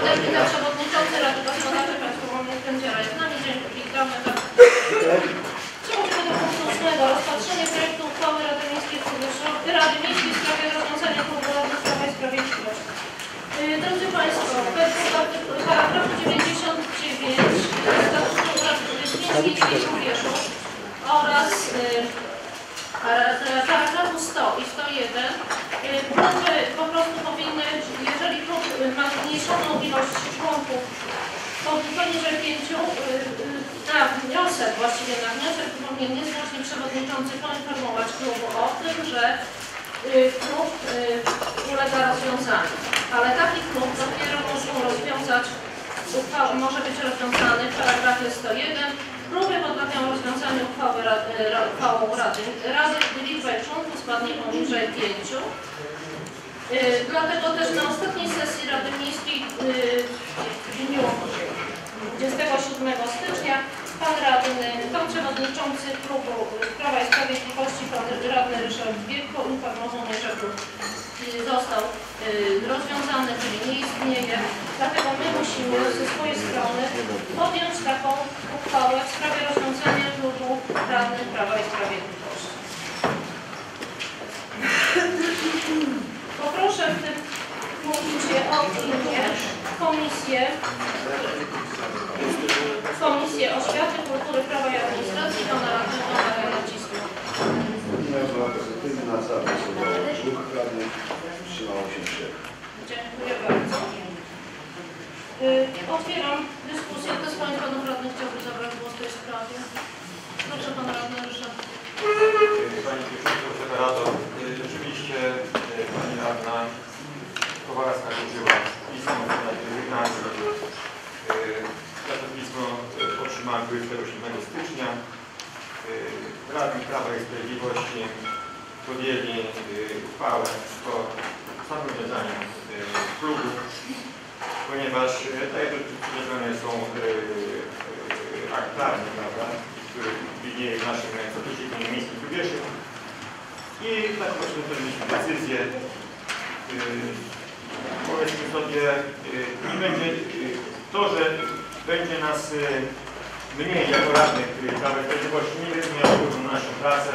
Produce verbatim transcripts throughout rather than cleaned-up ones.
Podlegli przewodniczący Rady Gospodarczej Państwowej Unii Sędziera jest z nami. Dzień dobry. Witamy. Przechodzimy do punktu ósmego. Rozpatrzenie projektu uchwały Rady Miejskiej w sprawie rozwiązania konkursu Prawa i Sprawiedliwości. Drodzy Państwo, według paragrafu dziewięćdziesiątego dziewiątego statutu Rady Miejskiej w Hrubieszow oraz paragrafu sto i sto jeden kluby po prostu powinny, jeżeli klub ma zmniejszoną ilość członków, to poniżej pięciu, na wniosek, właściwie na wniosek powinien niezwłocznie przewodniczący poinformować klubu o tym, że klub ulega rozwiązaniu. Ale taki klub dopiero muszą rozwiązać, uchwała, może być rozwiązany w paragrafie sto jeden. Próby podlegają rozwiązaniu uchwały Rady, uchwałą Rady, Rady gdy liczba członków spadnie poniżej pięciu. Yy, dlatego też na ostatniej sesji Rady Miejskiej yy, w dniu dwudziestego siódmego stycznia pan radny, pan przewodniczący klubu Prawa i Sprawiedliwości, pan radny Ryszard Wielki informował mnie, że klub został yy, rozwiązany, czyli nie istnieje. Dlatego my musimy ze swojej strony podjąć taką uchwałę w sprawie rozwiązania klubu radnych Prawa i Sprawiedliwości. Poproszę w tym punkcie o opinię Komisję, Komisję Oświaty, Kultury, Prawa i Administracji pana radnego Maria Nacisło. Opinia była pozytywna, zaproponowała lub radnych, wstrzymało się trzech. Dziękuję bardzo. Yy, otwieram dyskusję. Kto z pań i panów radnych chciałby zabrać głos w tej sprawie? Proszę pan radny Ryszard. Pani przewodnicząca, Federator, rzeczywiście pani radna Kowalska użyła pismo na rezygnacji. Ja to pismo otrzymałem dwudziestego siódmego stycznia. Radni Prawa i Sprawiedliwości podjęli uchwałę o samorządzaniu klubu, ponieważ tutaj przedstawione są aktarnie, prawda, które widnieje w naszym statucie ekonomicznym w Hrubieszow. I tak właśnie podjęliśmy decyzję. Powiedzmy sobie, nie będzie to, że będzie nas mniej jako radnych Prawa i Sprawiedliwości, nie będzie miało wpływu na naszą pracę.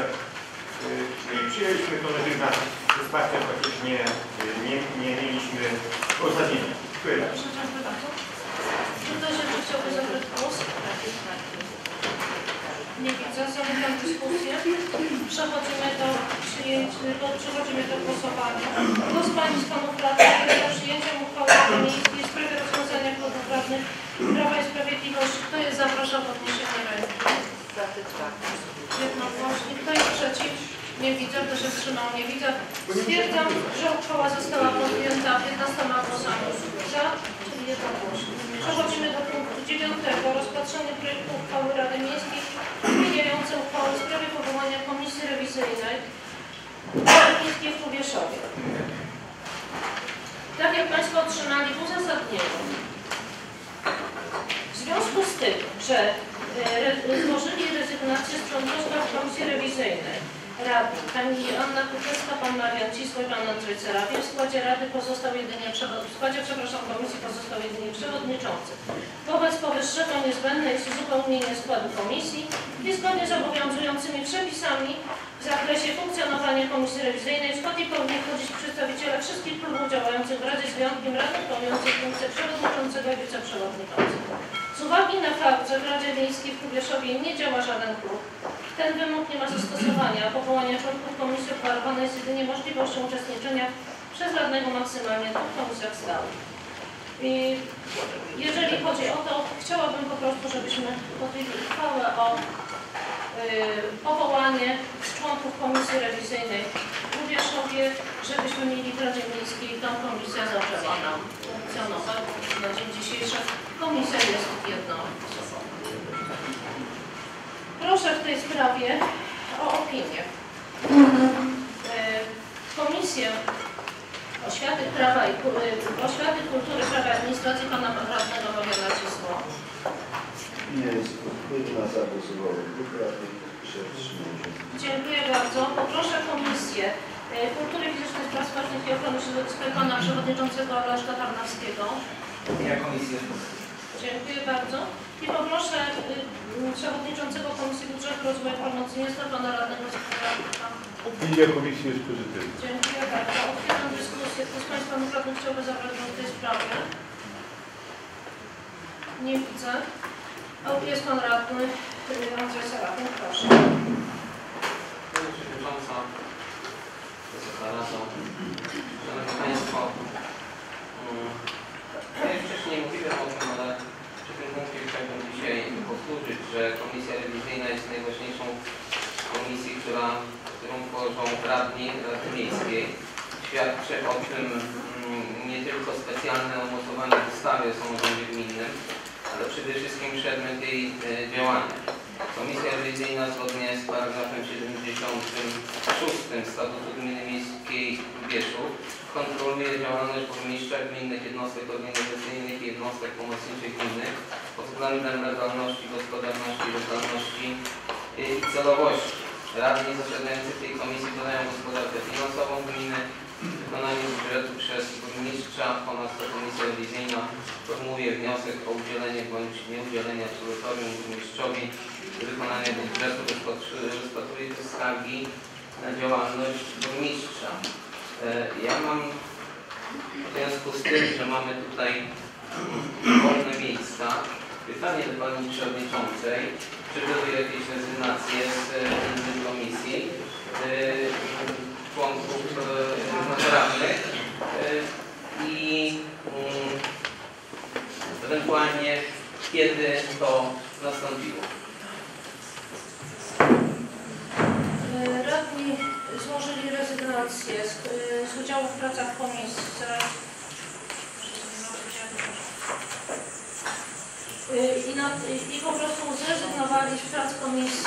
Czyli przyjęliśmy to, że tych nas wsparcia faktycznie nie, nie mieliśmy uzasadnienia. Dziękuję bardzo. Ktoś jeszcze chciałby zabrać głos? Nie widzę, zamykam dyskusję. Przechodzimy do, do, przechodzimy do głosowania. Kto z pań i panów radnych jest za przyjęciem uchwały Rady Miejskiej w sprawie rozwiązania klubów radnych Prawa i Sprawiedliwości? Kto jest za, proszę o podniesienie ręki. Jednogłośnie. Kto jest przeciw? Nie widzę. Kto się wstrzymał? Nie widzę. Stwierdzam, że uchwała została podjęta piętnastoma głosami za, czyli jednogłośnie. Przechodzimy do punktu dziewiątego. Rozpatrzenie projektu uchwały Rady Miejskiej zmieniające uchwałę w sprawie powołania Komisji Rewizyjnej Rady Miejskiej w Hrubieszowie. Tak jak Państwo otrzymali w uzasadnieniu, w związku z tym, że złożyli rezygnację z członkostwa w Komisji Rewizyjnej Rady pani Anna Kuczynska, pan Marian Cisław i pan Andrzej Cerapi, w składzie Rady pozostał jedynie w składzie, przepraszam, Komisji pozostał jedynie przewodniczący. Wobec powyższego niezbędne jest uzupełnienie składu Komisji i zgodnie z obowiązującymi przepisami w zakresie funkcjonowania Komisji Rewizyjnej w skład powinni wchodzić przedstawiciele wszystkich klubów działających w Radzie z wyjątkiem radnych pełniących funkcję przewodniczącego i wiceprzewodniczącego. Z uwagi na fakt, że w Radzie Miejskiej w Hrubieszowie nie działa żaden klub, ten wymóg nie ma zastosowania, a powołanie członków komisji obwarowane jest jedynie możliwością uczestniczenia przez radnego maksymalnie w dwóch komisjach stałych. I jeżeli chodzi o to, chciałabym po prostu, żebyśmy podjęli uchwałę o yy, powołanie członków Komisji Rewizyjnej w Hrubieszowie, żebyśmy mieli w Radzie Miejskiej tą komisję zaczęła nam funkcjonować. Na dzień dzisiejszy komisja jest jednoosobowa. Proszę w tej sprawie o opinię. Komisję Oświaty, Prawa i, Oświaty Kultury, Prawa i Administracji pana radnego Maria Nacisło. Nie jest pozytywna, zagłosowała klub radnych, się wstrzymał. Dziękuję bardzo. Poproszę Komisję Kultury Fizycznej, Spraw Społecznych i Ochrony Środowiska pana przewodniczącego Leszka Tarnowskiego. Komisji. Dziękuję bardzo. I poproszę przewodniczącego Komisji Budżetu i Rozwoju Pomocy Miasta, pana radnego sekretarza. Opinia Komisji jest pozytywna. Dziękuję bardzo. Otwieram dyskusję. Kto z Państwa radny chciałby zabrać głos w tej sprawie? Nie widzę. Jest pan radny Andrzej Zarabin. Proszę. Pani przewodnicząca, Wysoka Rado, Szanowni Państwo, ja już wcześniej mówiłem o tym, ale przy tym punkcie chciałbym dzisiaj powtórzyć, że Komisja Rewizyjna jest najważniejszą komisją, która, którą tworzą radni Rady Miejskiej. Świadczy o tym nie tylko specjalne umocowanie w ustawie o samorządzie gminnym, ale przede wszystkim przedmiot jej działania. Komisja Rewizyjna zgodnie z paragrafem siedemdziesiątym szóstym Statutu Gminy Miejskiej Hrubieszow kontroluje działalność burmistrza gminnych jednostek organizacyjnych i jednostek pomocniczych gminnych pod względem legalności, gospodarności, legalności i celowości. Radni zasiadający w tej komisji badają gospodarkę finansową gminy, wykonanie budżetu przez burmistrza. Ponadto Komisja Rewizyjna formułuje wniosek o udzielenie bądź nieudzielenie absolutorium burmistrzowi wykonania budżetu, rozpatruje te skargi na działalność burmistrza. Ja mam w związku z tym, że mamy tutaj wolne miejsca, pytanie do Pani Przewodniczącej, czy były jakieś rezygnacje z tej komisji członków naturalnych i ewentualnie kiedy to nastąpiło? Radni złożyli rezygnację z, z udziału w pracach komisji. I, nad, i po prostu zrezygnowali z prac komisji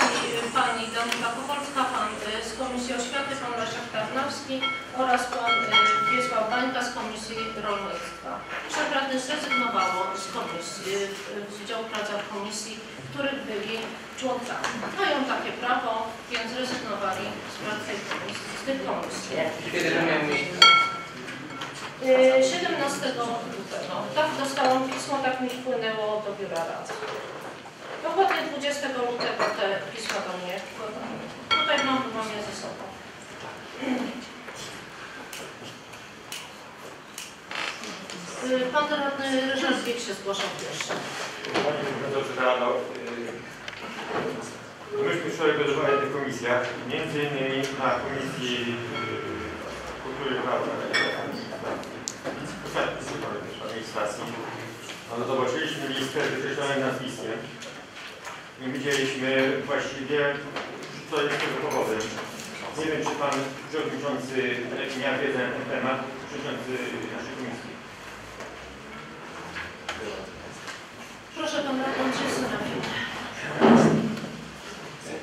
pani Danuta Popowska, pan z Komisji Oświaty, pan Leszek Karmacki oraz pan Wiesław Bańka z Komisji Rolnictwa. Trzech radnych zrezygnowało z, komisji, z udziału w pracach komisji, których byli członkami. Mają takie prawo, więc rezygnowali z prac tej komisji, z tych komisji. siedemnastego lutego. Tak dostałam pismo, tak mi wpłynęło do biura rady. Dokładnie dwudziestego lutego te pisma do mnie wpływały. Tutaj mam chyba mnie ze sobą. Pan radny Ryszardkiewicz się zgłaszał pierwszy. Panie Przewodniczący Rado, myśmy wczoraj wydarzenia w tych komisjach, między innymi na Komisji Kultury i Prawa. Administracji, no zobaczyliśmy listę wykreślonej nazwiskiem i widzieliśmy właściwie, co jest tego powodem. Nie wiem, czy Pan Przewodniczący miał wiedzę na ten temat, Przewodniczący naszej Komisji. Proszę Pana Andrzeja Zarabina.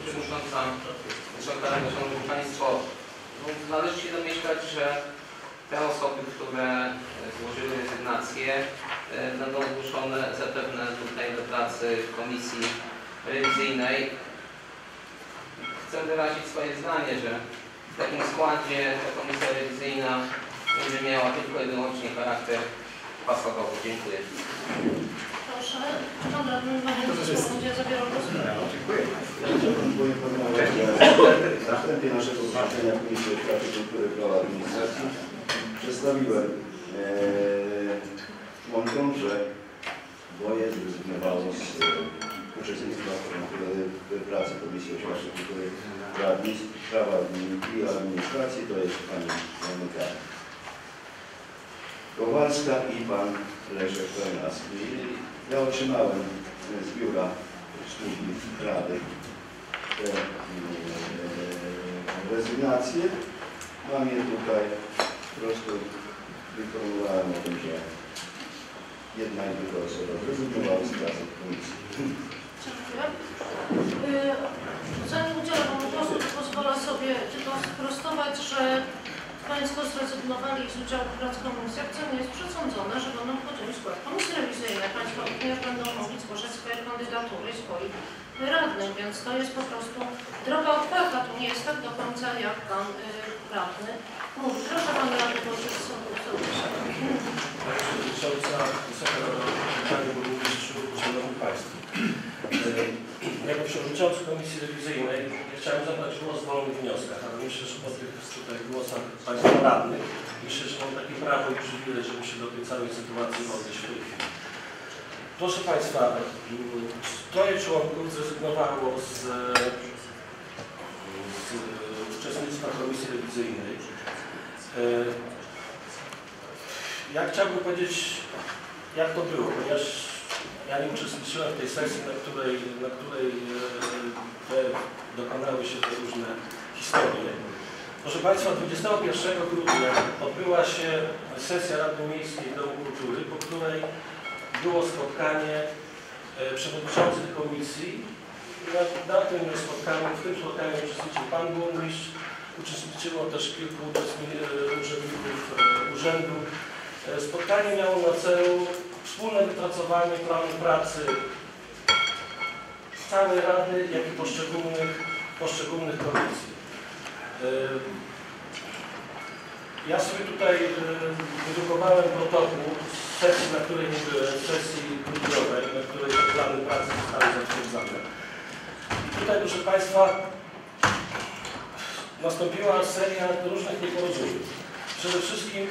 Przewodnicząca, Szanowni Państwo, należy się domyślać, że te osoby, które złożyły rezygnację, będą zgłoszone zapewne tutaj do pracy w Komisji Rewizyjnej. Chcę wyrazić swoje zdanie, że w takim składzie ta Komisja Rewizyjna będzie miała tylko i wyłącznie charakter fasadowy. Dziękuję. Proszę, Pan Radny Marian Cisław będzie zabierał głos. Dziękuję. Chciałbym poinformować, że na wstępie naszego zgłoszenia Komisji Pracy, Kultury i Prawa Administracji przedstawiłem członkom, e, że dwoje zrezygnowało z e, uczestnictwa w pracy Komisji Oświaty, Kultury, Prawa i Administracji, to jest pani Danuta Kowalska i pan Leszek Kojenowski. Ja otrzymałem z biura Służby Rady te e, e, rezygnacje. Mam je tutaj. Po prostu informowałem o tym, że jedna i druga osoba rezygnowała z pracy komisji. Dziękuję. Zanim udzielę Wam głosu, pozwolę sobie tylko sprostować, że Państwo zrezygnowali z udziału w pracy komisji. Akcja nie jest przesądzone, że będą wchodzić w skład komisji rewizyjnej. Państwo również będą mogli zgłaszać swoje kandydatury i swoich radnych, więc to jest po prostu droga otwarta. Tu nie jest tak do końca jak Pan radny. Proszę Pana Radnego, proszę. Przewodnicząca, Wysoka Rado, Panie Burmistrzu, Szanowni Państwo. Jako przewodniczący Komisji Rewizyjnej chciałem zabrać głos w wolnych wnioskach, ale myślę, że po tych tutaj głosach Państwa radnych, myślę, że mam takie prawo i przywilej, żeby się do tej całej sytuacji odnieść w tej chwili. Proszę Państwa, troje członków zrezygnowało z, z uczestnictwa Komisji Rewizyjnej. Ja chciałbym powiedzieć, jak to było, ponieważ ja nie uczestniczyłem w tej sesji, na której, na której te dokonały się te różne historie. Proszę Państwa, dwudziestego pierwszego grudnia odbyła się sesja Rady Miejskiej Domu Kultury, po której było spotkanie przewodniczących komisji. Na, na tym spotkaniu, w tym spotkaniu uczestniczył Pan Burmistrz, uczestniczyło też kilku urzędników urzędu. Spotkanie miało na celu wspólne wypracowanie planu pracy całej Rady, jak i poszczególnych, poszczególnych komisji. Ja sobie tutaj wydrukowałem protokół z sesji, na której nie byłem, sesji grudniowej, na której plany pracy zostały zatwierdzone. I tutaj, proszę Państwa, nastąpiła seria różnych nieporozumień. Przede wszystkim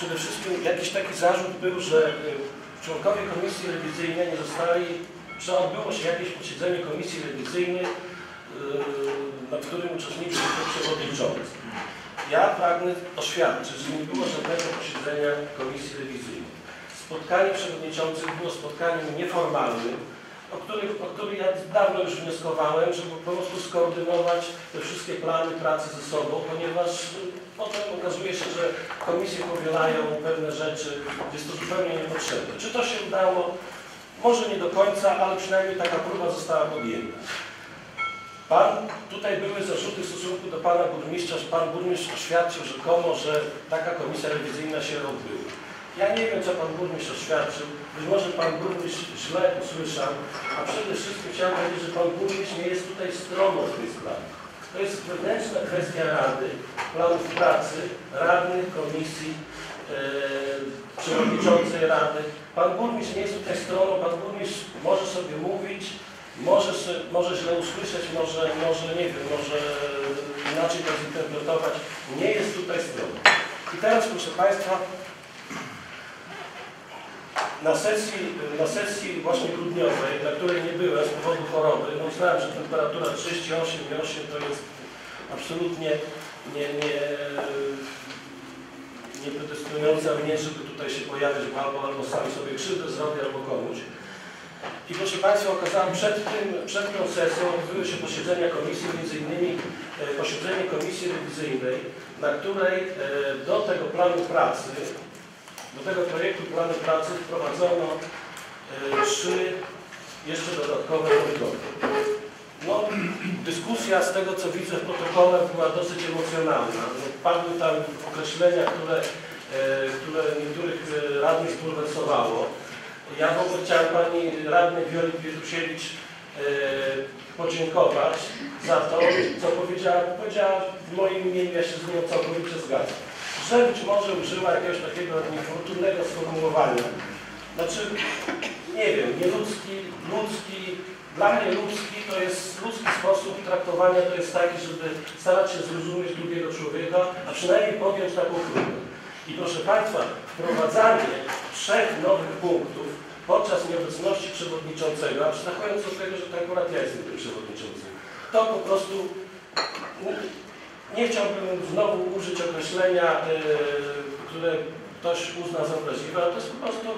Przede wszystkim jakiś taki zarzut był, że członkowie Komisji Rewizyjnej nie zostali, że odbyło się jakieś posiedzenie Komisji Rewizyjnej, na którym uczestniczył przewodniczący. Ja pragnę oświadczyć, że nie było żadnego posiedzenia Komisji Rewizyjnej. Spotkanie przewodniczących było spotkaniem nieformalnym, o którym, o którym ja dawno już wnioskowałem, żeby po prostu skoordynować te wszystkie plany pracy ze sobą, ponieważ potem okazuje się, że komisje powielają pewne rzeczy, jest to zupełnie niepotrzebne. Czy to się udało? Może nie do końca, ale przynajmniej taka próba została podjęta. Pan, tutaj były zarzuty w stosunku do Pana Burmistrza, że Pan Burmistrz oświadczył rzekomo, że taka komisja rewizyjna się odbyła. Ja nie wiem, co Pan Burmistrz oświadczył. Być może Pan Burmistrz źle usłyszał, a przede wszystkim chciałem powiedzieć, że Pan Burmistrz nie jest tutaj stroną w tej sprawie. To jest wewnętrzna kwestia Rady, planów pracy, radnych, komisji, yy, przewodniczącej Rady. Pan Burmistrz nie jest tutaj stroną, Pan Burmistrz może sobie mówić, może, może źle usłyszeć, może, może nie wiem, może inaczej to zinterpretować. Nie jest tutaj stroną. I teraz, proszę Państwa, Na sesji, na sesji właśnie grudniowej, na której nie byłem z powodu choroby, no uznałem, że temperatura trzydzieści osiem i osiem to jest absolutnie nie, nie, nie predestynująca mnie, żeby tutaj się pojawiać, bo albo, albo sam sobie krzywdę zrobię, albo komuś. I proszę Państwa, okazałem, przed tym, przed tą sesją odbyły się posiedzenia komisji, między innymi posiedzenie Komisji Rewizyjnej, na której do tego planu pracy, do tego projektu planu pracy wprowadzono y, trzy jeszcze dodatkowe punkty. No, dyskusja z tego, co widzę w protokole, była dosyć emocjonalna. No, padły tam określenia, które, y, które niektórych y, radnych zbulwersowało. Ja w ogóle chciałem Pani Radnej Wioli Wierusiewicz y, podziękować za to, co powiedziała. Powiedziała w moim imieniu, ja się z nią całkowicie zgadzam. Że być może użyła jakiegoś takiego niefortunnego sformułowania. Znaczy, nie wiem, nieludzki, ludzki, dla mnie ludzki to jest, ludzki sposób traktowania to jest taki, żeby starać się zrozumieć drugiego człowieka, a przynajmniej podjąć taką próbę. I proszę Państwa, wprowadzanie trzech nowych punktów podczas nieobecności przewodniczącego, a przyznając od tego, że to akurat ja jestem tym przewodniczącym, to po prostu... No, nie chciałbym znowu użyć określenia, yy, które ktoś uzna za obraźliwe, ale to jest po prostu,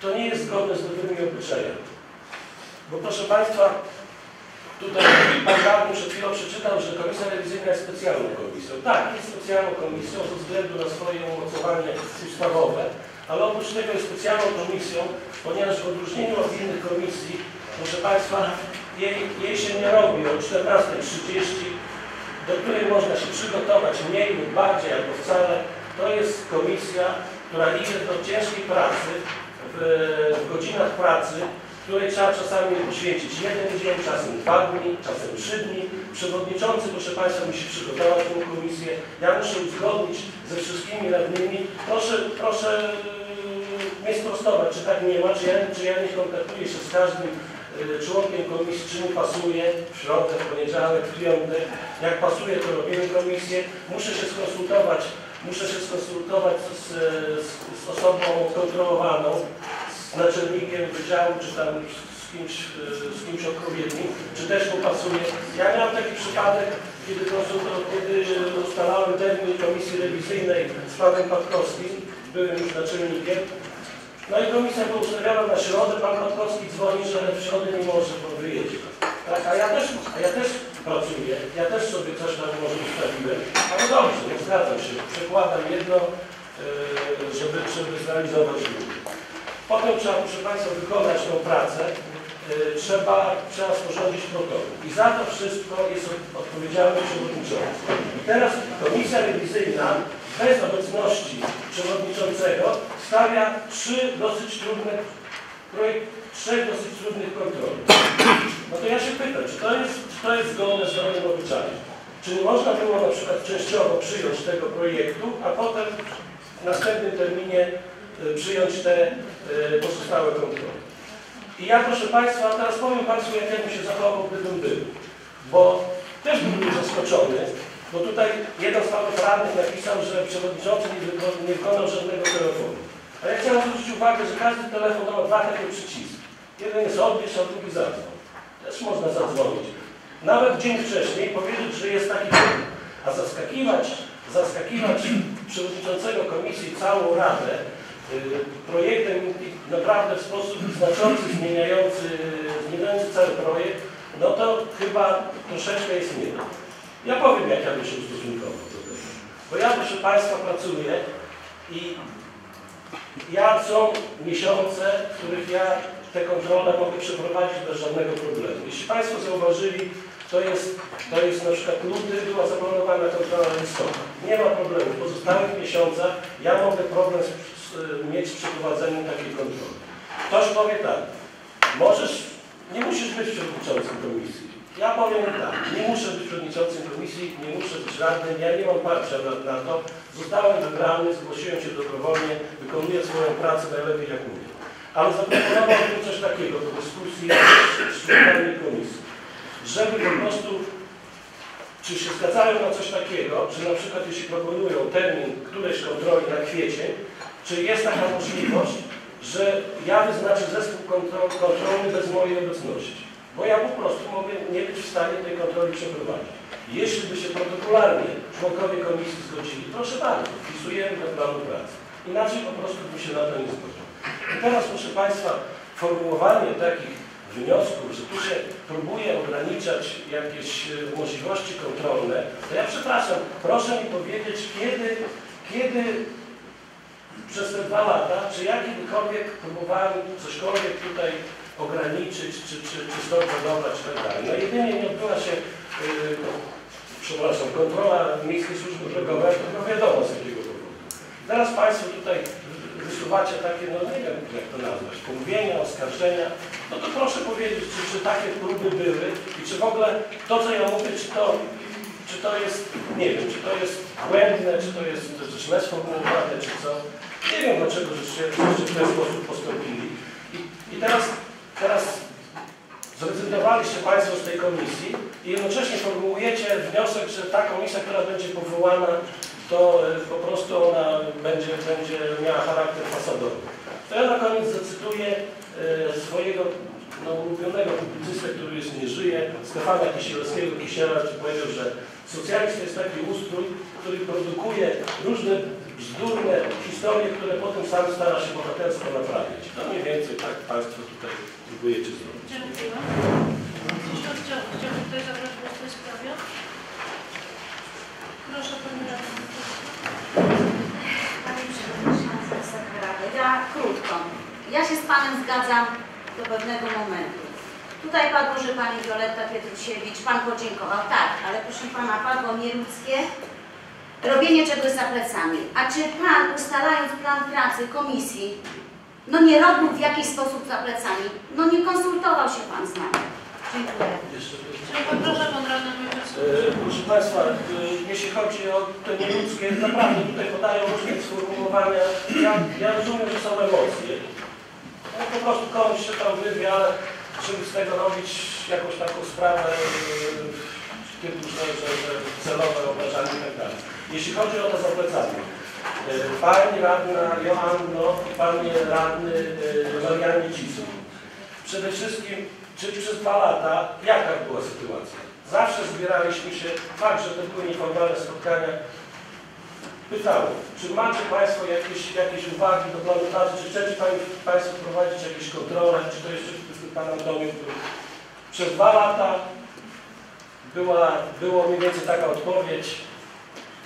to nie jest zgodne z dobrymi obyczajami. Bo proszę Państwa, tutaj Pan Radny przed chwilą przeczytał, że Komisja Rewizyjna jest specjalną komisją. Tak, jest specjalną komisją ze względu na swoje umocowanie ustawowe, ale oprócz tego jest specjalną komisją, ponieważ w odróżnieniu od innych komisji, proszę Państwa, jej, jej się nie robi o czternastej trzydzieści, do której można się przygotować mniej lub bardziej albo wcale. To jest komisja, która idzie do ciężkiej pracy, w, w godzinach pracy, której trzeba czasami poświęcić jeden dzień, czasem dwa dni, czasem trzy dni. Przewodniczący, proszę Państwa, musi przygotować tę komisję. Ja muszę uzgodnić ze wszystkimi radnymi. Proszę, proszę mnie sprostować, czy tak nie ma, czy ja, czy ja nie kontaktuję się z każdym członkiem komisji, czy mu pasuje w środę, w poniedziałek, w piątek. Jak pasuje, to robimy komisję. Muszę się skonsultować, muszę się skonsultować z, z, z osobą kontrolowaną, z naczelnikiem wydziału, czy tam z kimś, z kimś odpowiednim, czy też mu pasuje. Ja miałem taki przypadek, kiedy, kiedy ustalałem termin komisji rewizyjnej z panem Patkowskim, byłem już naczelnikiem. No i komisja była ustawiona na środę, pan Kotkowski dzwoni, że w środę nie może, bo wyjedzie. Tak, a ja też, a ja też pracuję, ja też sobie coś tam może ustawiłem. Ale no dobrze, nie zgadzam się, przekładam jedno, żeby, żeby zrealizować drugie. Potem trzeba, proszę Państwa, wykonać tą pracę, trzeba, trzeba sporządzić protokół. I za to wszystko jest odpowiedzialny przewodniczący. I teraz komisja rewizyjna bez obecności przewodniczącego stawia trzy dosyć trudne projekt, trzech dosyć trudnych kontroli. No to ja się pytam, czy to jest, czy to jest zgodne z dobrym obyczajem? Czy nie można było na przykład częściowo przyjąć tego projektu, a potem w następnym terminie przyjąć te pozostałe kontrole? I ja, proszę Państwa, teraz powiem Państwu, jak ja bym się zachował, gdybym był. Bo też bym był zaskoczony, bo tutaj jeden z panów radnych napisał, że przewodniczący nie wykonał żadnego telefonu. Ale ja chciałem zwrócić uwagę, że każdy telefon ma dwa takie przyciski. Jeden jest odbierz, a drugi zadzwoń. Też można zadzwonić. Nawet dzień wcześniej powiedzieć, że jest taki problem. A zaskakiwać, zaskakiwać przewodniczącego komisji i całą radę projektem naprawdę w sposób znaczący, zmieniający, zmieniający cały projekt, no to chyba troszeczkę jest nie. Ja powiem, jak ja bym się ustosunkował do tego. Bo ja, proszę Państwa, pracuję i ja są miesiące, w których ja te kontrole mogę przeprowadzić bez żadnego problemu. Jeśli Państwo zauważyli, to jest, to jest na przykład luty, była zaplanowana kontrola listopad. Nie ma problemu. W pozostałych miesiącach ja mogę problem z, z, mieć z przeprowadzeniem takiej kontroli. Ktoś powie tak, możesz, nie musisz być przewodniczącym komisji. Ja powiem tak, nie muszę być przewodniczącym komisji, nie muszę być radnym, ja nie mam parcia na to. Zostałem wybrany, zgłosiłem się dobrowolnie, wykonuję swoją pracę najlepiej jak mówię. Ale zaproponowałbym coś takiego do dyskusji z członkami komisji, żeby po prostu, czy się zgadzają na coś takiego, czy na przykład jeśli proponują termin którejś kontroli na kwiecień, czy jest taka możliwość, że ja wyznaczę zespół kontrol, kontrolny bez mojej obecności. Bo ja po prostu mogę nie być w stanie tej kontroli przeprowadzić. Jeśli by się protokolarnie członkowie komisji zgodzili, proszę bardzo, wpisujemy do planu pracy. Inaczej po prostu by się na to nie zgodził. I teraz, proszę Państwa, formułowanie takich wniosków, że tu się próbuje ograniczać jakieś możliwości kontrolne, to ja przepraszam, proszę mi powiedzieć, kiedy, kiedy przez te dwa lata, czy ja kiedykolwiek próbowałem cośkolwiek tutaj ograniczyć, czy, czy, czy zorganizować, czy tak dalej. No jedynie nie odbyła się, yy, przepraszam, kontrola Miejskiej Służby Drogowej, tylko wiadomo z jakiego powodu. Teraz Państwo tutaj wysuwacie takie, no nie wiem jak to nazwać, pomówienia, oskarżenia, no to proszę powiedzieć, czy, czy takie próby były i czy w ogóle to, co ja mówię, czy to, czy to jest, nie wiem, czy to jest błędne, czy to jest źle sformułowane, czy co. Nie wiem, dlaczego żeście w ten sposób postąpili. I, i teraz Teraz zrezygnowaliście Państwo z tej komisji i jednocześnie formułujecie wniosek, że ta komisja, która będzie powołana, to po prostu ona będzie, będzie miała charakter fasadowy. To ja na koniec zacytuję swojego no, ulubionego publicystę, który już nie żyje, Stefana Kisielskiego, Kisiela, który powiedział, że socjalizm jest taki ustrój, który produkuje różne bzdurne historie, które potem sam stara się bohatersko naprawić. No mniej więcej tak Państwo tutaj próbujecie zrobić. Dziękuję. Chciałbym tutaj zabrać głos w tej sprawie. Proszę Pani Radna. Pani Przewodnicząca Rady. Ja krótko. Ja się z Panem zgadzam do pewnego momentu. Tutaj padło, że Pani Wioletta Pietrusiewicz, Pan podziękował. Tak, ale proszę Pana, padło nieludzkie robienie czegoś za plecami. A czy Pan, ustalając plan pracy komisji, no nie robił w jakiś sposób za plecami. No nie konsultował się Pan z nami. Dziękuję. Proszę Pan Radny. Proszę Państwa, jeśli chodzi o te nieludzkie, naprawdę tutaj podają różne sformułowania. Ja, ja rozumiem, że są emocje. No, po prostu komuś się tam wywie, ale żeby z tego robić jakąś taką sprawę, w tym że, że, że celowe obrażanie i tak dalej. Jeśli chodzi o to zaplecanie, Pani Radna Joanno i Pani Radny Marian Cisław, przede wszystkim, czyli przez dwa lata, jaka była sytuacja? Zawsze zbieraliśmy się, także te były nieformalne spotkania. Pytałem, czy macie Państwo jakieś, jakieś uwagi do planutacji, czy chcecie Państwo prowadzić jakieś kontrole, czy to jeszcze Pana Domu? Przez dwa lata była, było mniej więcej taka odpowiedź,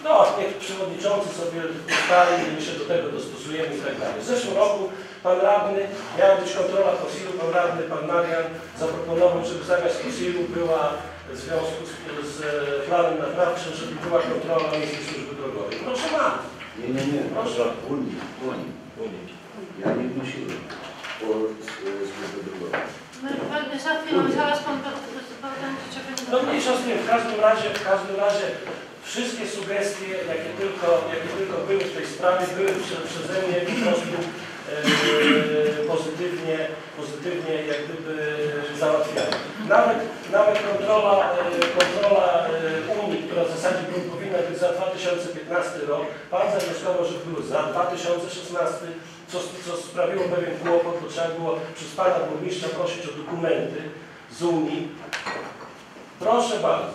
no niech przewodniczący sobie ustali, my się do tego dostosujemy i tak dalej. W zeszłym roku Pan Radny, miała być kontrola Kosilu, Pan Radny, Pan Marian zaproponował, żeby zamiast Kosilu była w związku z, z planem naprawczym, żeby była kontrola Miejskiej Służby Drogowej. Proszę bardzo. Nie, nie, nie. Proszę. Unik, unik, unik. Ja nie wnosiłem po Służby Drogowej. No mniejsza z tym, w każdym razie, w każdym razie wszystkie sugestie, jakie tylko, jakie tylko były w tej sprawie, były przeze mnie po prostu pozytywnie, pozytywnie jak gdyby załatwiane. Nawet, nawet kontrola, kontrola Unii, która w zasadzie powinna być za dwa tysiące piętnasty rok, Pan zawnioskował, że był za dwa tysiące szesnasty, co, co sprawiło pewien kłopot, bo trzeba było przez Pana Burmistrza prosić o dokumenty z Unii. Proszę bardzo,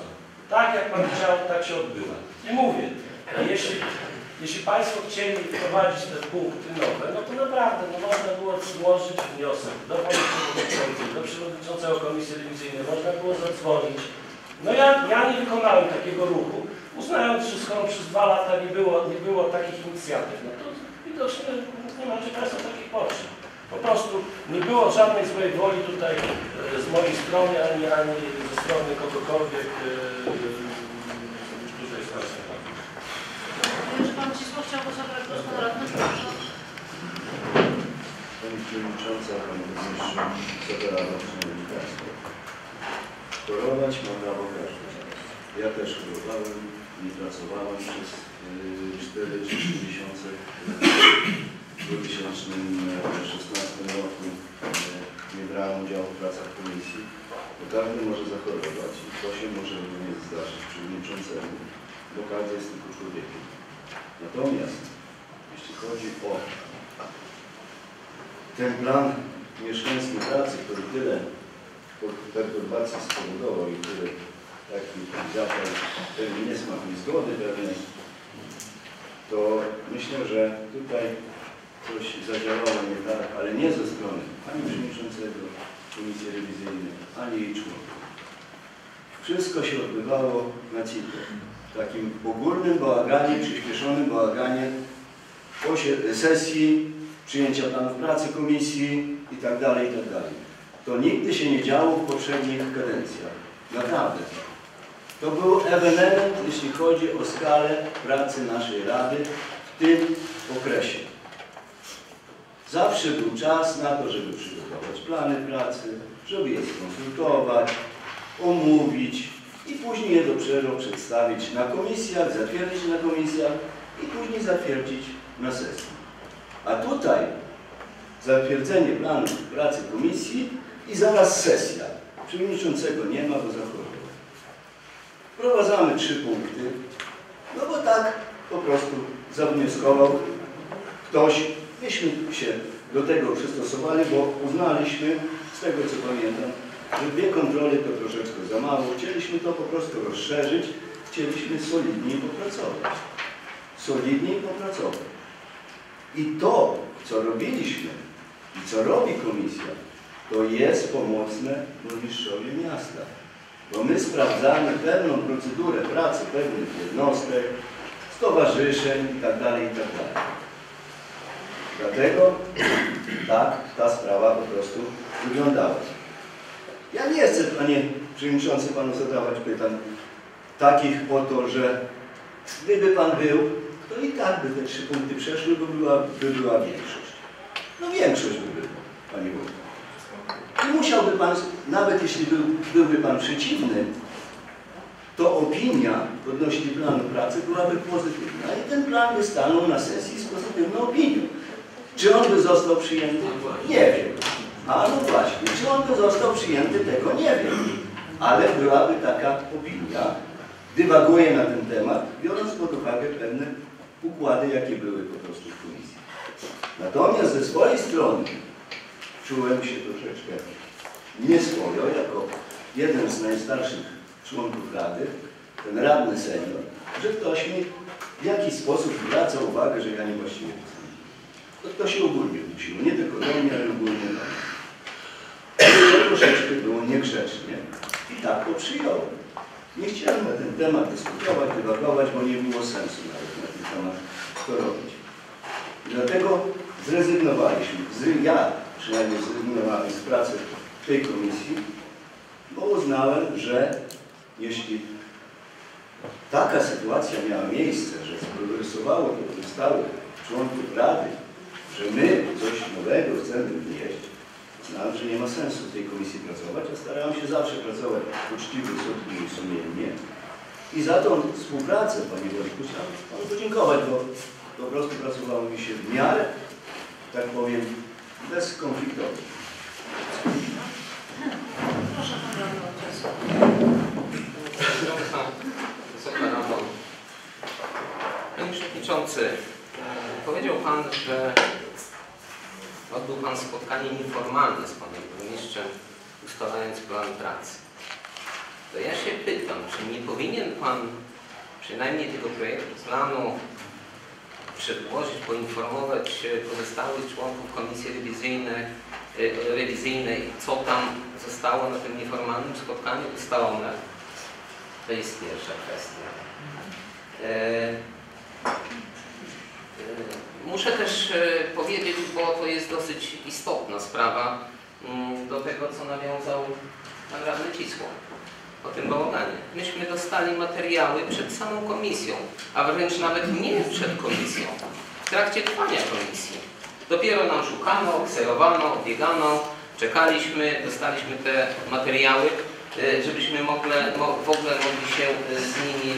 tak jak Pan chciał, tak się odbywa. I mówię, jeśli Jeśli Państwo chcieli wprowadzić te punkty nowe, no to naprawdę no można było złożyć wniosek do Pani Przewodniczącej, do Przewodniczącego Komisji Rewizyjnej, można było zadzwonić. No ja, ja nie wykonałem takiego ruchu, uznając, że skoro przez dwa lata nie było, nie było takich inicjatyw, no to widocznie nie macie Państwo takich potrzeb. Po prostu nie było żadnej złej woli tutaj z mojej strony, ani, ani ze strony kogokolwiek tutaj z nas. Pan Cisław chciałby zabrać głos na radny. Proszę. Pani Przewodnicząca, Panie Burmistrzu, Zabrałem Szanowni Państwo. Chorować ma prawo każdy. Ja też chorowałem, nie pracowałem przez cztery czy trzy miesiące w dwa tysiące szesnastym roku. Nie brałem udziału w pracach komisji. Bo każdy może zachorować i to się może również zdarzyć przewodniczącemu, bo każdy jest tylko człowiekiem. Natomiast jeśli chodzi o ten plan mieszkańskiej pracy, który tyle perturbacji spowodował i który taki zapał, pewien niesmak, niezgody pewnej, to myślę, że tutaj coś zadziałało nie tak, ale nie ze strony ani przewodniczącego Komisji Rewizyjnej, ani jej członków. Wszystko się odbywało na cichu. W takim ogólnym bałaganie, przyspieszonym bałaganie sesji, przyjęcia planów pracy komisji itd., itd. To nigdy się nie działo w poprzednich kadencjach. Naprawdę. To był ewenement, jeśli chodzi o skalę pracy naszej Rady w tym okresie. Zawsze był czas na to, żeby przygotować plany pracy, żeby je skonsultować, omówić, i później je dobrze przedstawić na komisjach, zatwierdzić na komisjach i później zatwierdzić na sesji. A tutaj zatwierdzenie planu pracy komisji i zaraz sesja. Przewodniczącego nie ma, bo zachorował. Wprowadzamy trzy punkty, no bo tak po prostu zawnioskował ktoś. Myśmy się do tego przystosowali, bo uznaliśmy, z tego co pamiętam, że dwie kontrole to troszeczkę za mało. Chcieliśmy to po prostu rozszerzyć. Chcieliśmy solidniej popracować. Solidniej popracować. I to, co robiliśmy i co robi komisja, to jest pomocne burmistrzowi miasta. Bo my sprawdzamy pewną procedurę pracy pewnych jednostek, stowarzyszeń itd., itd. Dlatego tak ta sprawa po prostu wyglądała. Ja nie chcę, Panie Przewodniczący, Panu zadawać pytań takich po to, że gdyby Pan był, to i tak by te trzy punkty przeszły, bo była, by była większość. No większość by było, Panie Wójcie. I musiałby Pan, nawet jeśli był, byłby Pan przeciwny, to opinia odnośnie planu pracy byłaby pozytywna. I ten plan by stanął na sesji z pozytywną opinią. Czy on by został przyjęty? Nie wiem. A no właśnie, czy on by został przyjęty? Tego nie wiem. Ale byłaby taka opinia. Dywaguję na ten temat, biorąc pod uwagę pewne układy, jakie były po prostu w komisji. Natomiast ze swojej strony czułem się troszeczkę nieswojo, jako jeden z najstarszych członków Rady, ten radny senior, że ktoś mi w jakiś sposób zwraca uwagę, że ja niewłaściwie postępuję. To, to się ogólnie udusiło, nie tylko do mnie, ale ogólnie do mnie. To troszeczkę było niegrzecznie i tak to przyjąłem. Nie chciałem na ten temat dyskutować, dywagować, bo nie było sensu nawet na ten temat to robić. Dlatego zrezygnowaliśmy, z, ja przynajmniej zrezygnowałem z pracy w tej komisji, bo uznałem, że jeśli taka sytuacja miała miejsce, że sprogresowało to pozostałych członków Rady, że my coś nowego chcemy wnieść, znałem, że nie ma sensu w tej komisji pracować, a starałem się zawsze pracować uczciwie, słodko i sumiennie. I za tą współpracę, Panie Wojtku, chciałem Panu podziękować, bo po prostu pracowało mi się w miarę, tak powiem, bezkonfliktowo. Proszę Pana o czasu. Wysoka Rado. Panie Przewodniczący, powiedział Pan, że odbył Pan spotkanie nieformalne z Panem Burmistrzem, ustalając plan pracy. To ja się pytam, czy nie powinien Pan przynajmniej tego projektu planu przedłożyć, poinformować pozostałych członków Komisji Rewizyjnej, co tam zostało na tym nieformalnym spotkaniu ustalone? To jest pierwsza kwestia. E Muszę też powiedzieć, bo to jest dosyć istotna sprawa, do tego, co nawiązał Pan Radny Cisław o tym bałaganie. Myśmy dostali materiały przed samą komisją, a wręcz nawet nie przed komisją, w trakcie trwania komisji. Dopiero nam szukano, kserowano, obiegano, czekaliśmy, dostaliśmy te materiały, żebyśmy mogle, mo, w ogóle mogli się z nimi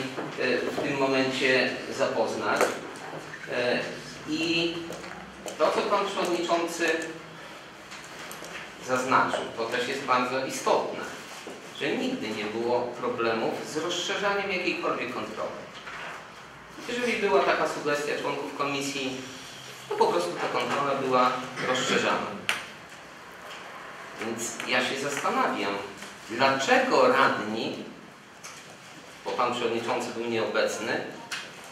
w tym momencie zapoznać. I to, co Pan Przewodniczący zaznaczył, to też jest bardzo istotne, że nigdy nie było problemów z rozszerzaniem jakiejkolwiek kontroli. Jeżeli była taka sugestia członków komisji, to po prostu ta kontrola była rozszerzana. Więc ja się zastanawiam, dlaczego radni, bo Pan Przewodniczący był nieobecny,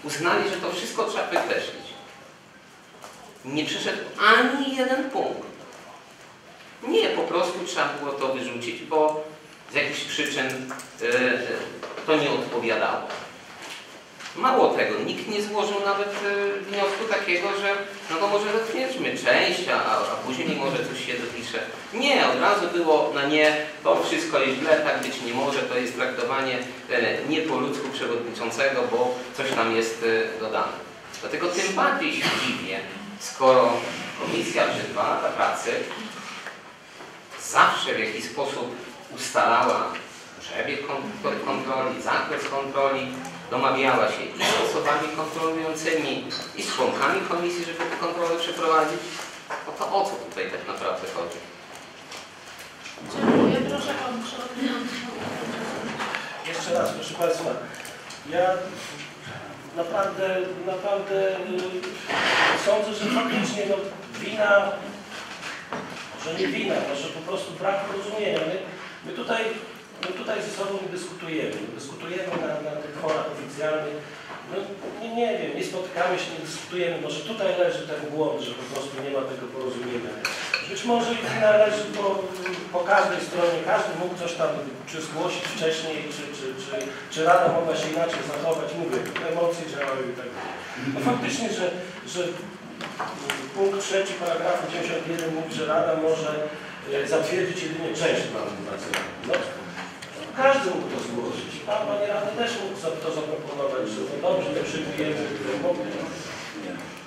uznali, że to wszystko trzeba wykreślić. Nie przeszedł ani jeden punkt. Nie, po prostu trzeba było to wyrzucić, bo z jakichś przyczyn yy, to nie odpowiadało. Mało tego, nikt nie złożył nawet yy, wniosku takiego, że no to może zatwierdzmy część, a, a później może coś się dopisze. Nie, od razu było na nie, to wszystko jest źle, tak być nie może, to jest traktowanie yy, nie po ludzku przewodniczącego, bo coś tam jest yy, dodane. Dlatego tym bardziej się dziwię, skoro komisja przez dwa lata pracy zawsze w jakiś sposób ustalała przebieg kontroli, zakres kontroli, domawiała się i z osobami kontrolującymi, i z członkami komisji, żeby tę kontrolę przeprowadzić, no to o co tutaj tak naprawdę chodzi? Dziękuję. Proszę Pan Przewodniczący. Jeszcze raz, proszę Państwa. Ja... Naprawdę, naprawdę yy, sądzę, że faktycznie no, wina, może nie wina, może po prostu brak porozumienia. My, my, tutaj, my tutaj ze sobą nie dyskutujemy, nie dyskutujemy na, na tych forach oficjalnych. No, nie, nie wiem, nie spotykamy się, nie dyskutujemy. Może tutaj leży ten błąd, że po prostu nie ma tego porozumienia. Być może wina leży po, po każdej stronie, każdy mógł coś tam czy zgłosić wcześniej, czy, czy, czy, czy Rada mogła się inaczej zachować. Mówię, emocje działają i tak dalej. No faktycznie, że, że punkt trzeci paragrafu dziewięćdziesiątego pierwszego mówi, że Rada może zatwierdzić jedynie część planu nacjonalnego. No, każdy mógł to zgłosić. Pan Panie Rady też mógł to zaproponować, że no dobrze, to przyjmujemy.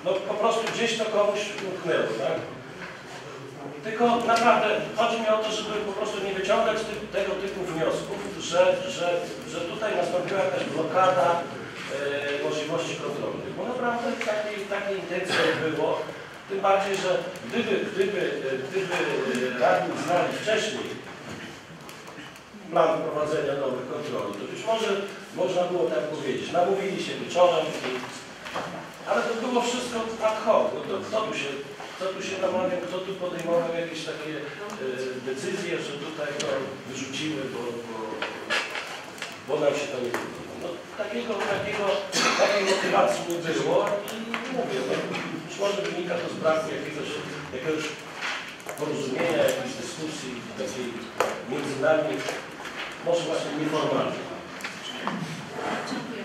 No po prostu gdzieś to komuś umknęło, tak? Tylko naprawdę chodzi mi o to, żeby po prostu nie wyciągać ty, tego typu wniosków, że, że, że tutaj nastąpiła jakaś blokada yy, możliwości kontrolnych. Bo naprawdę takiej takie intencji było. Tym bardziej, że gdyby, gdyby, gdyby radni znali wcześniej plan wprowadzenia nowych kontroli, to być może można było tak powiedzieć. Namówili się wieczorem, i, ale to było wszystko ad hoc. Kto tu się, kto tu się namawiał, kto tu podejmował jakieś takie y, decyzje, że tutaj to wyrzucimy, bo, bo, bo nam się to nie podoba. No, takiego, takiego, takiej motywacji nie było i mówię, no, może wynika to z braku jakiegoś, jakiegoś porozumienia, jakiejś dyskusji takiej między nami, może właśnie nieformalnej. Dziękuję.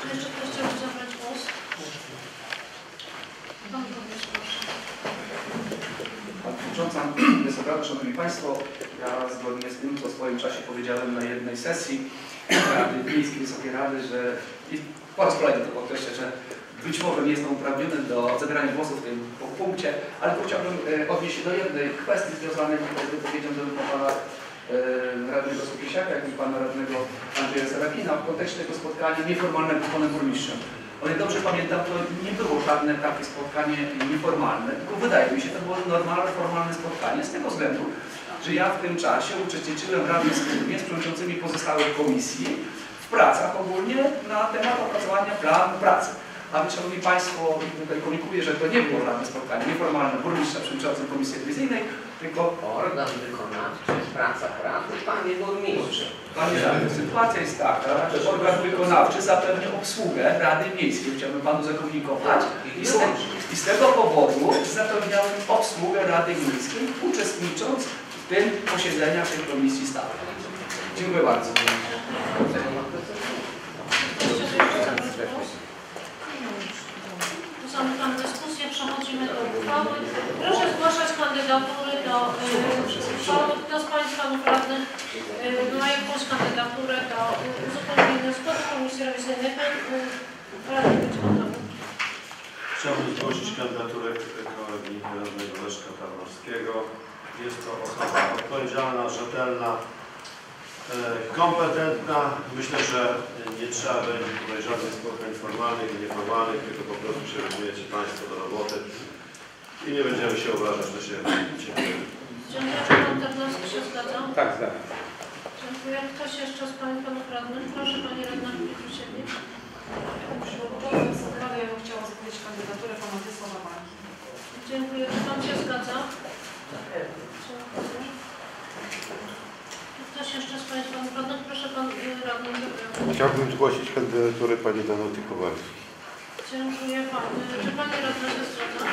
Czy jeszcze ktoś chciałby zabrać głos? Pan powiesz, proszę. Pani Przewodnicząca, Wysoka Rado, Szanowni Państwo, ja zgodnie z tym, co w swoim czasie powiedziałem na jednej sesji Rady Miejskiej Wysokiej Rady, że i po raz kolejny to podkreślę, że być może nie jestem uprawniony do zabierania głosu w tym punkcie, ale chciałbym e, odnieść się do jednej kwestii związanej z wypowiedzią zarówno pana e, radnego Sołtysiaka, jak i pana radnego Andrzeja Zarabina w kontekście tego spotkania nieformalnego z panem burmistrzem. O ile dobrze pamiętam, to nie było żadne takie spotkanie nieformalne, tylko wydaje mi się, to było normalne, formalne spotkanie z tego względu, że ja w tym czasie uczestniczyłem razem wspólnie z przewodniczącymi pozostałych komisji w pracach ogólnie na temat opracowania planu pracy. A więc, Szanowni Państwo, tutaj komunikuję, że to nie było żadne spotkanie nieformalne burmistrza przewodniczącym Komisji Rewizyjnej, tylko organ wykonawczy w pracach rady, Panie Burmistrzu. Panie Radny, sytuacja jest taka, że organ wykonawczy zapewnia obsługę Rady Miejskiej, chciałbym Panu zakomunikować, i z, te, i z tego powodu zapewniałem obsługę Rady Miejskiej, uczestnicząc w tym posiedzeniach tej Komisji Stałej. Dziękuję bardzo. Zamykam dyskusję, przechodzimy do uchwały. Proszę zgłaszać kandydatury do uchwały. Kto z Państwa radnych ma jakąś kandydaturę do uzupełnienia składu Komisji Rewizyjnej? Chciałbym zgłosić kandydaturę kolegi radnego Leszka Tarnowskiego. Jest to osoba odpowiedzialna, rzetelna, kompetentna. Myślę, że nie trzeba będzie tutaj żadnych spotkań formalnych i nieformalnych, tylko po prostu się rozumiecie Państwo do roboty i nie będziemy się obrażać, że się dziękuję. Dziękuję. Tak, zdaję. Dziękuję. Ktoś jeszcze z Pani Panów Radnych? Proszę Pani Radna Mikrosiewicz. Pani Przewodnicząca, ja bym chciała zgłosić kandydaturę Pana Wiesława Bańki. Dziękuję. Czy Pan się zgadza? Dziękuję. Ktoś jeszcze z Państwa radnych? Proszę Pan Radny. Chciałbym zgłosić kandydaturę Pani Danuty Kowalskiej. Dziękuję Panu. Czy Pani Radna się zgadza?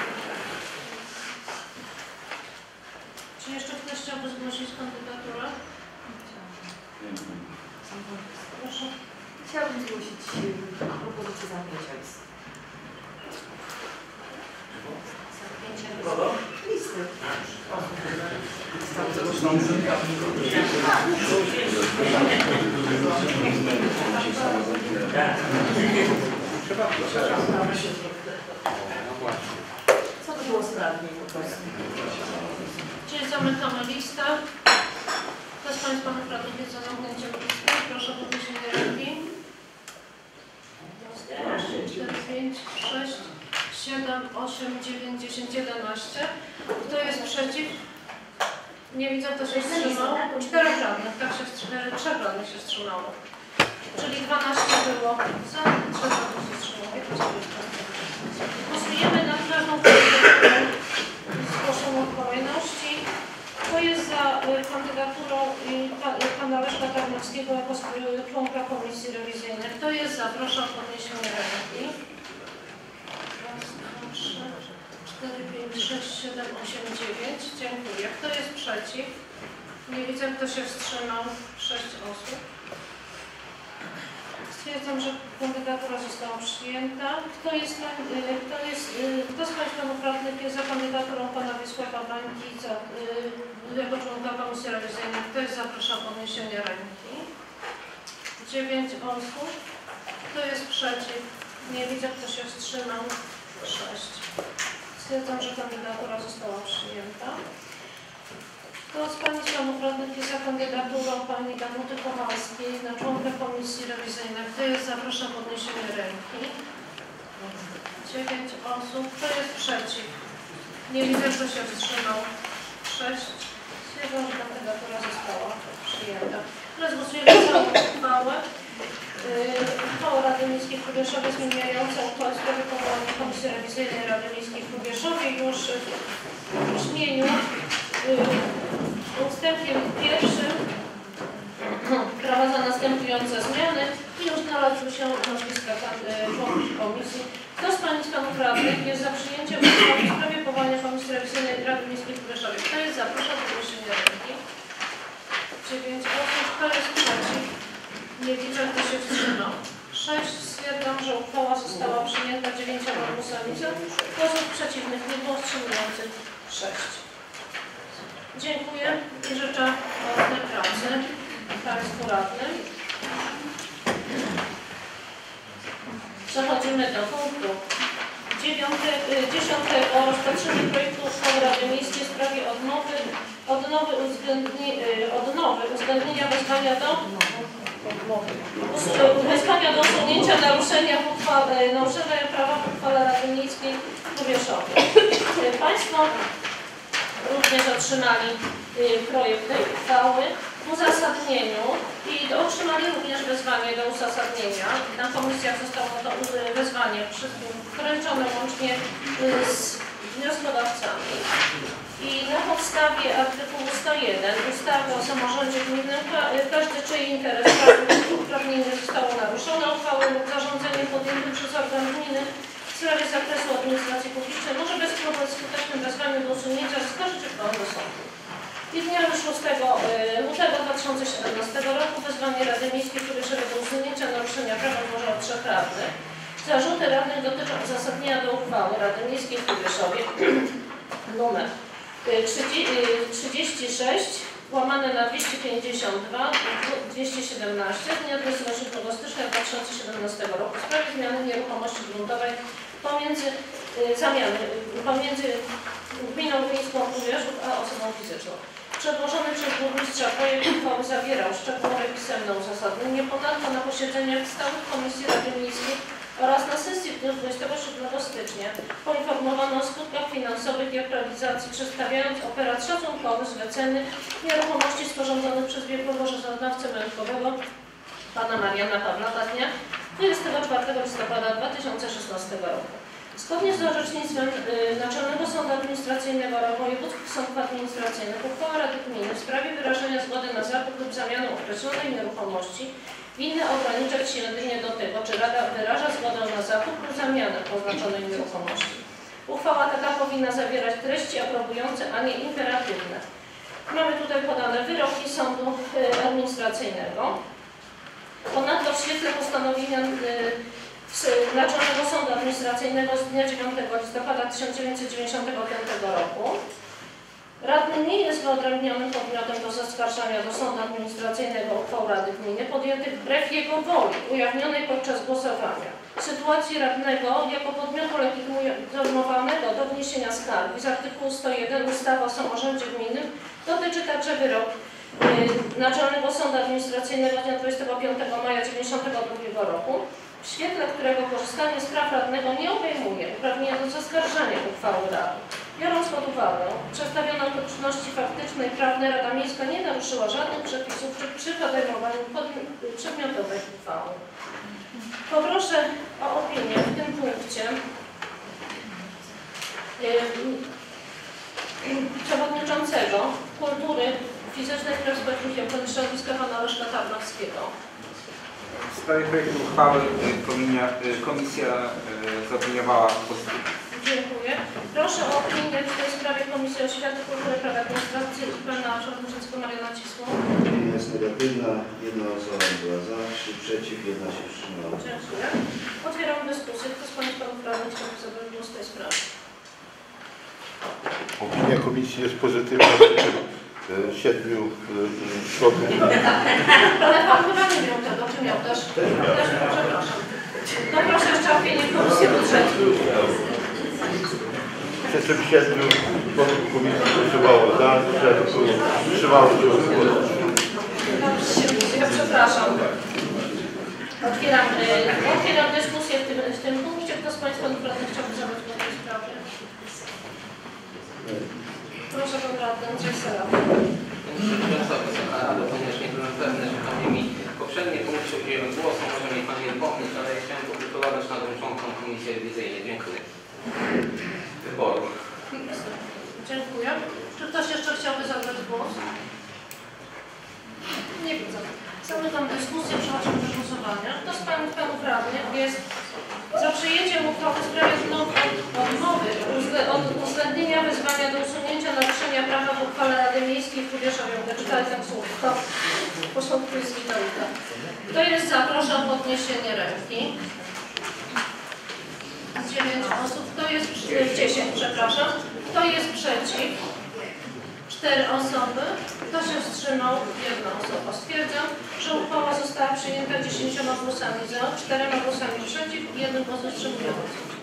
Czy jeszcze ktoś chciałby zgłosić kandydaturę? Proszę. Chciałabym zgłosić propozycję zamknięcia listy. Zamknięcia listy. Listy. Co to było sprawniej po prostu? Czyli zamykamy listę. Kto z Państwa naprawdę wie za zamknięciem listy? Proszę o podniesienie ręki. cztery, pięć, sześć, siedem, osiem, dziewięć, dziesięć, jedenaście. Kto jest przeciw? Nie widzę, kto się wstrzymał. Czterech radnych, tak się wstrzymało. Trzech radnych się wstrzymało. Czyli dwanaście było za, trzech radnych się wstrzymało. Głosujemy nad każdą kandydaturą zgłoszoną w kolejności. Kto jest za kandydaturą Pana Leszka Karmackiego jako członka Komisji Rewizyjnej? Kto jest za? Proszę o podniesienie ręki. cztery, pięć, sześć, siedem, osiem, dziewięć. Dziękuję. Kto jest przeciw? Nie widzę, kto się wstrzymał. sześć osób. Stwierdzam, że kandydatura została przyjęta. Kto jest, kto jest, kto z Państwa radnych jest za kandydaturą Pana Wiesława Bańki jako członka Komisji Rewizyjnej? Kto jest? Zapraszam o podniesienie ręki. dziewięć osób. Kto jest przeciw? Nie widzę, kto się wstrzymał. sześć. Stwierdzam, że kandydatura została przyjęta. Kto z Pań i Panów Radnych jest za kandydaturą Pani Danuty Kowalskiej na członka Komisji Rewizyjnej? Kto jest za? Proszę o podniesienie ręki. dziewięć osób. Kto jest przeciw? Nie widzę, kto się wstrzymał. sześć. Stwierdzam, że kandydatura została przyjęta. Teraz głosujemy za uchwałę. Uchwała Rady Miejskiej w Hrubieszowie zmieniająca uchwałę w sprawie powołania Komisji Rewizyjnej Rady Miejskiej w Hrubieszowie już w brzmieniu w ustępie pierwszym wprowadza następujące zmiany i już znalazły się nazwiska członków komisji. Kto z Pań i Panów Radnych jest za przyjęciem uchwały w sprawie powołania Komisji Rewizyjnej Rady Miejskiej w Hrubieszowie? Kto jest za? Proszę o podniesienie ręki. dziewięć osób. Kto jest przeciw? Nie widzę, kto się wstrzymał. sześć. Stwierdzam, że uchwała została przyjęta dziewięcioma głosami za, głosów przeciwnych nie było, wstrzymujących sześć. Dziękuję i życzę owocnej pracy Państwu radnym. Przechodzimy do punktu dziesiątego. Rozpatrzenie projektu uchwały Rady Miejskiej w sprawie odmowy, odnowy uwzględni, odnowy uwzględnienia wezwania do wezwania do usunięcia naruszenia, uchwale, naruszenia prawa w uchwale Rady Miejskiej w Hrubieszowie. Państwo również otrzymali projekt tej uchwały w uzasadnieniu i otrzymali również wezwanie do uzasadnienia. Na komisjach zostało to wezwanie wszystkim wręczone łącznie z wnioskodawcami. I na podstawie artykułu sto jeden ustawy o samorządzie gminnym każdy czyj interes prawny lub uprawnienie zostało naruszone uchwałą lub zarządzeniem podjętym przez organ gminy w sprawie zakresu administracji publicznej może bez problemu skutecznym wezwaniu do usunięcia zaskarżyć uchwałę do sądu. I dnia szóstego lutego dwa tysiące siedemnastego roku wezwanie Rady Miejskiej w Hrubieszowie do usunięcia naruszenia prawa może od trzech radnych. Zarzuty radnych dotyczą uzasadnienia do uchwały Rady Miejskiej w Hrubieszowie numer trzydzieści sześć łamane na dwieście pięćdziesiąt dwa dwieście siedemnaście z dnia dwudziestego siódmego stycznia dwa tysiące siedemnastego roku w sprawie zmiany nieruchomości gruntowej pomiędzy y, zamiany pomiędzy gminą miejską Hrubieszów a osobą fizyczną. Przedłożony przez burmistrza projekt uchwały zawierał szczegółowe pisemne uzasadnienie. Ponadto na posiedzeniach stałych Komisji Rady Miejskiej oraz na sesji w dniu dwudziestego siódmego stycznia poinformowano o skutkach finansowych i aktualizacji, przedstawiając operat szacunkowy z wyceny nieruchomości sporządzonych przez biegłego rzeczoznawcę majątkowego pana Mariana Pawlaka dnia dwudziestego czwartego listopada dwa tysiące szesnastego roku. Zgodnie z orzecznictwem yy, Naczelnego Sądu Administracyjnego oraz Wojewódzkich Sądów Administracyjnych uchwała Rady Gminy w sprawie wyrażenia zgody na zakup lub zamianę określonej nieruchomości winna ograniczać się jedynie do tego, czy Rada wyraża zgodę na zakup lub zamianę oznaczonej nieruchomości. Uchwała taka powinna zawierać treści aprobujące, a nie imperatywne. Mamy tutaj podane wyroki Sądu yy, Administracyjnego. Ponadto w świetle postanowienia yy, Naczelnego Sądu Administracyjnego z dnia dziewiątego listopada tysiąc dziewięćset dziewięćdziesiątego piątego roku radny nie jest wyodrębnionym podmiotem do zaskarżania do Sądu Administracyjnego uchwał Rady Gminy podjętych wbrew jego woli, ujawnionej podczas głosowania. W sytuacji radnego jako podmiotu legitymowanego do wniesienia skargi z artykułu sto jeden ustawy o samorządzie gminnym dotyczy także wyrok yy, Naczelnego Sądu Administracyjnego z dnia dwudziestego piątego maja tysiąc dziewięćset dziewięćdziesiątego drugiego roku, w świetle którego korzystanie z praw radnego nie obejmuje uprawnienia do zaskarżenia uchwały Rady. Biorąc pod uwagę przedstawione okoliczności faktyczne i prawne, Rada Miejska nie naruszyła żadnych przepisów przy podejmowaniu przedmiotowej uchwały. Poproszę o opinię w tym punkcie przewodniczącego Kultury Fizycznej i Sportu Środowiska pana Leszka Tarnowskiego. W sprawie projektu uchwały komisja, komisja zaopiniowała pozytywnie. Dziękuję. Proszę o opinię w tej sprawie Komisji Oświaty, Kultury, Prawa i Administracji i pana przewodniczącego Mariana Nacisło. Opinia jest negatywna. Jedna osoba była za, trzy przeciw, jedna się wstrzymała. Dziękuję. Otwieram dyskusję. Kto z Państwa radnych chciałby zabrać głos w tej sprawie? Opinia komisji jest pozytywna. Siedmiu członków. Ale pan chyba nie miał tego, czy miał też? Też miał. Też, przepraszam. No proszę jeszcze o opinię Komisji Budżetu. trzydziestu siedmiu członków komisji głosowało za, wstrzymało się od głosu. Ja przepraszam. Otwieram, otwieram dyskusję w tym, w tym punkcie. Kto z Państwa radnych chciałby zabrać głos w tej sprawie? Proszę Pan Radny Andrzej Cerapi. Panie Przewodniczący, Rado, ponieważ nie byłem pewny, że Pani mi poprzednie punkty udzieliłem głosu, może mi Pani pomóc, ale ja chciałem pokutować na dołączącą komisję rewizyjną. Dziękuję. Wyboru. Dziękuję. Czy ktoś jeszcze chciałby zabrać głos? Nie widzę. Zamykam dyskusję, przechodzimy do głosowania. Kto z Panów Panów Radnych jest za przyjęciem uchwały w sprawie odmowy od uwzględnienia wezwania do usunięcia naruszenia prawa w uchwale Rady Miejskiej w Hrubieszowie? Czytali tam słów. Kto? Posłanka jest Danuta. Kto jest za? Proszę o podniesienie ręki. dziewięć osób. Kto jest przeciw? dziesięć, przepraszam. Kto jest przeciw? cztery osoby. Kto się wstrzymał? jedna osoba. Stwierdzam, że uchwała została przyjęta dziesięcioma głosami za, czterema głosami przeciw i jednym głosem wstrzymującym.